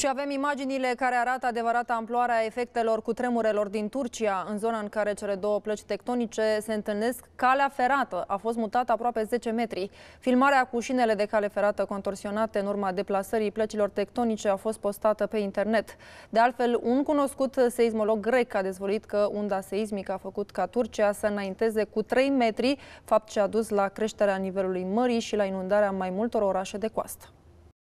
Și avem imaginile care arată adevărata amploarea efectelor cutremurelor din Turcia, în zona în care cele două plăci tectonice se întâlnesc. Calea ferată a fost mutată aproape 10 metri. Filmarea cu șinele de cale ferată contorsionate în urma deplasării plăcilor tectonice a fost postată pe internet. De altfel, un cunoscut seismolog grec a dezvăluit că unda seismică a făcut ca Turcia să înainteze cu 3 metri, fapt ce a dus la creșterea nivelului mării și la inundarea mai multor orașe de coastă.